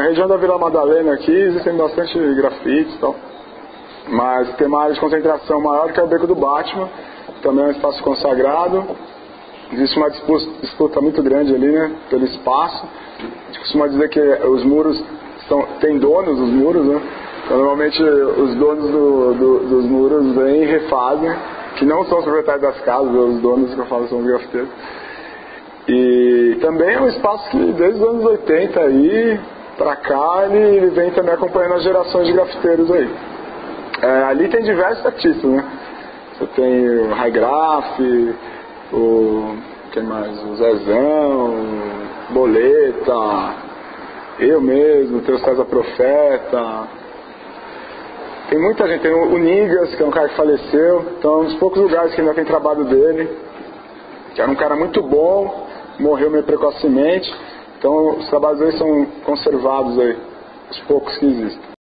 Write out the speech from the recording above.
Na região da Vila Madalena aqui existem bastante grafites e tal, mas tem uma área de concentração maior que é o Beco do Batman, também é um espaço consagrado. Existe uma disputa muito grande ali, né, pelo espaço. A gente costuma dizer que os muros têm donos, os muros, né? Então, normalmente os donos dos muros vêm e refazem, que não são os proprietários das casas, os donos que eu falo são os grafiteiros. E também é um espaço que desde os anos 80 aí pra cá ele vem também acompanhando as gerações de grafiteiros aí. Ali tem diversos artistas, né? Você tem o Raigraf, quem mais? O Zezão, Boleta, eu mesmo, Teu César Profeta. Tem muita gente, tem o Niggaz, que é um cara que faleceu, então é um dos poucos lugares que ainda tem trabalho dele, que era um cara muito bom, morreu meio precocemente, então os trabalhos dele são conservados aí, os poucos que existem.